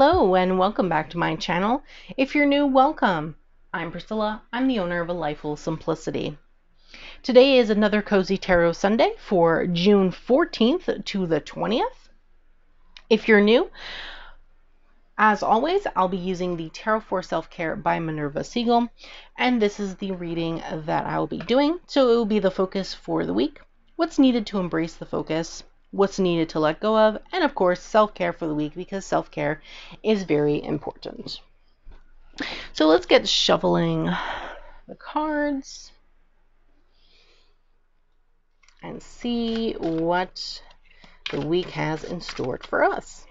Hello and welcome back to my channel. If you're new, welcome. I'm Priscilla. I'm the owner of A Life Full of Simplicity. Today is another Cozy Tarot Sunday for June 14th to the 20th. If you're new, as always, I'll be using the Tarot for Self-Care by Minerva Siegel, and this is the reading that I'll be doing. So it will be the focus for the week, what's needed to embrace the focus, what's needed to let go of, and of course self-care for the week, because self-care is very important. So let's get shuffling the cards and see what the week has in store for us.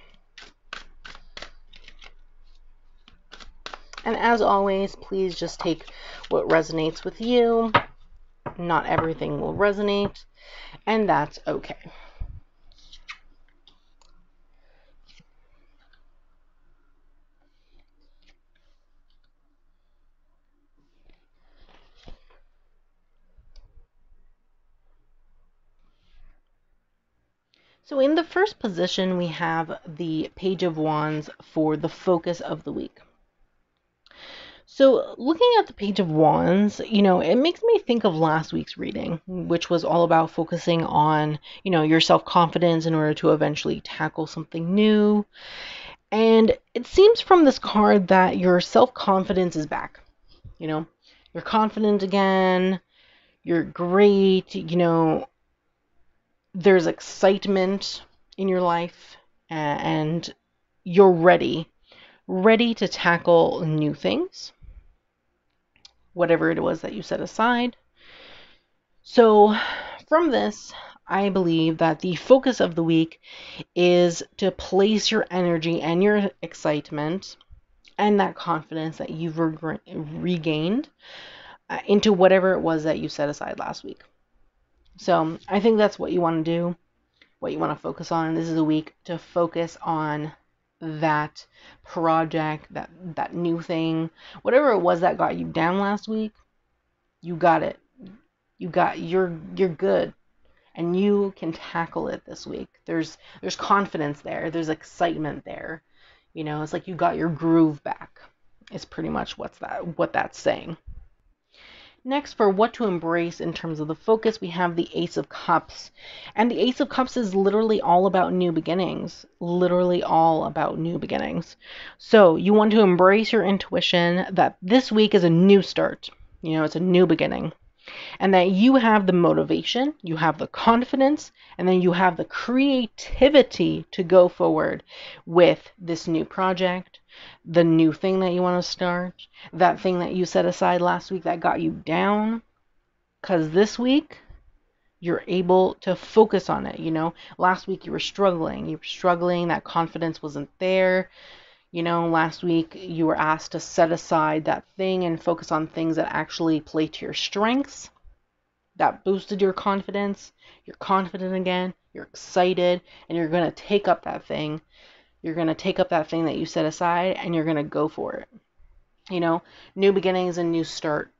And as always, please just take what resonates with you. Not everything will resonate, and that's okay. So in the first position, we have the Page of Wands for the focus of the week. So looking at the Page of Wands, it makes me think of last week's reading, which was all about focusing on, your self-confidence in order to eventually tackle something new. And it seems from this card that your self-confidence is back. You're confident again, you're great, there's excitement in your life, and you're ready to tackle new things, whatever it was that you set aside. So from this, I believe that the focus of the week is to place your energy and your excitement and that confidence that you've regained into whatever it was that you set aside last week. So I think that's what you want to do, what you want to focus on. This is a week to focus on that project, that new thing, whatever it was that got you down last week. You got it. You're good, and you can tackle it this week. There's confidence there. There's excitement there. It's like you got your groove back. It's pretty much what that's saying. Next, for what to embrace in terms of the focus, we have the Ace of Cups. And the Ace of Cups is literally all about new beginnings. Literally all about new beginnings. So you want to embrace your intuition that this week is a new start. It's a new beginning. And that you have the motivation, you have the confidence, and then you have the creativity to go forward with this new project, the new thing that you want to start, that thing that you set aside last week that got you down, because this week you're able to focus on it. Last week you were struggling, that confidence wasn't there. Last week you were asked to set aside that thing and focus on things that actually play to your strengths, that boosted your confidence. You're confident again, you're excited, and you're going to take up that thing. You're going to take up that thing that you set aside, and you're going to go for it. New beginnings and new start,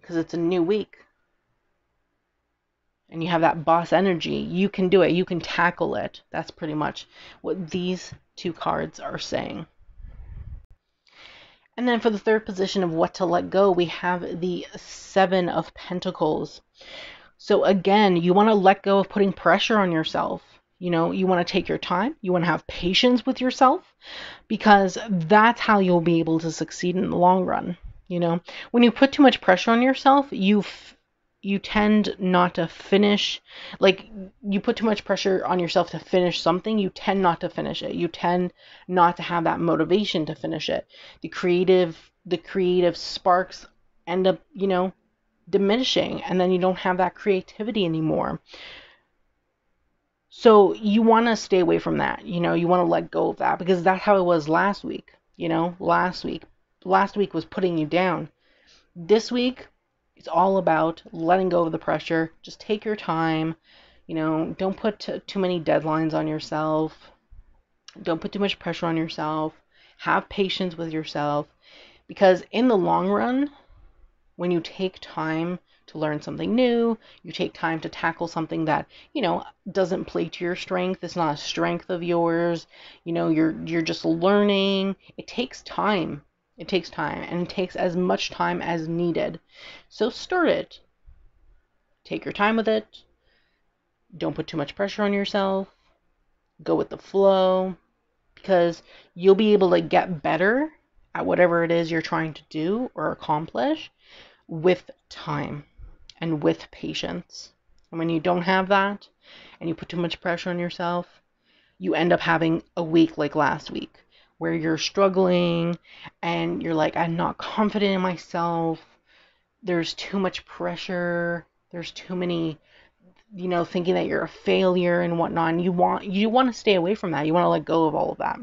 because it's a new week. And you have that boss energy. You can do it. You can tackle it. That's pretty much what these two cards are saying. And then for the third position of what to let go, we have the Seven of Pentacles. So again, you want to let go of putting pressure on yourself. You want to take your time. You want to have patience with yourself, because that's how you'll be able to succeed in the long run. When you put too much pressure on yourself, you tend not to finish. Like, you put too much pressure on yourself to finish something, you tend not to finish it. You tend not to have that motivation to finish it. The creative sparks end up, diminishing, and then you don't have that creativity anymore. So you want to stay away from that. You want to let go of that, because that's how it was last week. Last week was putting you down. This week, it's all about letting go of the pressure. Just take your time. Don't put too many deadlines on yourself. Don't put too much pressure on yourself. Have patience with yourself, because in the long run, when you take time to learn something new. You take time to tackle something that, you know, doesn't play to your strength. It's not a strength of yours. You know, you're just learning. It takes time. It takes time, and it takes as much time as needed. So start it. Take your time with it. Don't put too much pressure on yourself. Go with the flow, because you'll be able to get better at whatever it is you're trying to do or accomplish with time and with patience. And when you don't have that and you put too much pressure on yourself, you end up having a week like last week where you're struggling and you're like, I'm not confident in myself. There's too much pressure. There's too many, you know, thinking that you're a failure and whatnot. And you want to stay away from that. You want to let go of all of that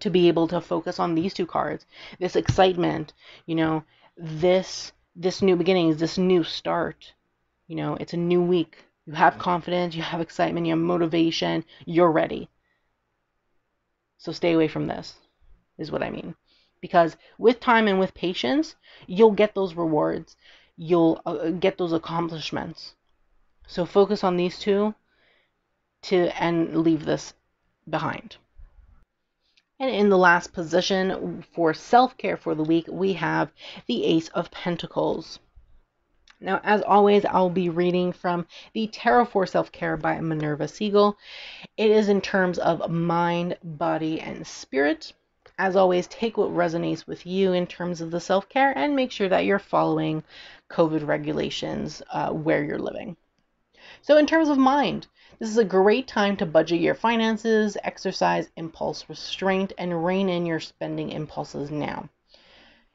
to be able to focus on these two cards, this excitement, you know, this new beginnings, this new start. You know, it's a new week. You have confidence, you have excitement, you have motivation, you're ready. So stay away from this, is what I mean. Because with time and with patience, you'll get those rewards. You'll get those accomplishments. So focus on these two and leave this behind. And in the last position for self-care for the week, we have the Ace of Pentacles. Now, as always, I'll be reading from the Tarot for Self-Care by Minerva Siegel. It is in terms of mind, body, and spirit. As always, take what resonates with you in terms of the self-care and make sure that you're following COVID regulations where you're living. So in terms of mind, this is a great time to budget your finances, exercise impulse restraint, and rein in your spending impulses now.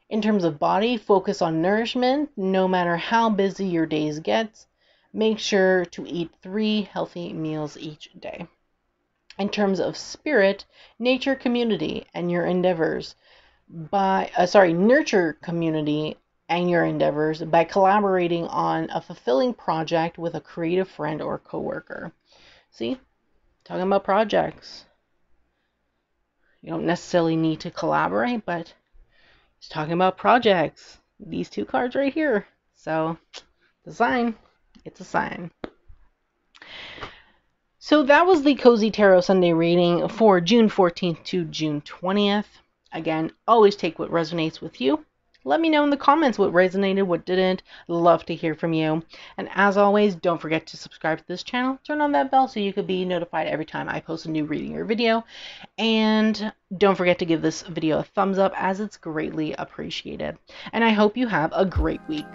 In terms of body, focus on nourishment no matter how busy your days get. Make sure to eat 3 healthy meals each day. In terms of spirit, nurture community and your endeavors by collaborating on a fulfilling project with a creative friend or coworker. See, talking about projects. You don't necessarily need to collaborate, but it's talking about projects. These two cards right here. So, the sign. It's a sign. So that was the Cozy Tarot Sunday reading for June 14th to June 20th. Again, always take what resonates with you. Let me know in the comments what resonated, what didn't. Love to hear from you. And as always, don't forget to subscribe to this channel. Turn on that bell so you could be notified every time I post a new reading or video. And don't forget to give this video a thumbs up, as it's greatly appreciated. And I hope you have a great week.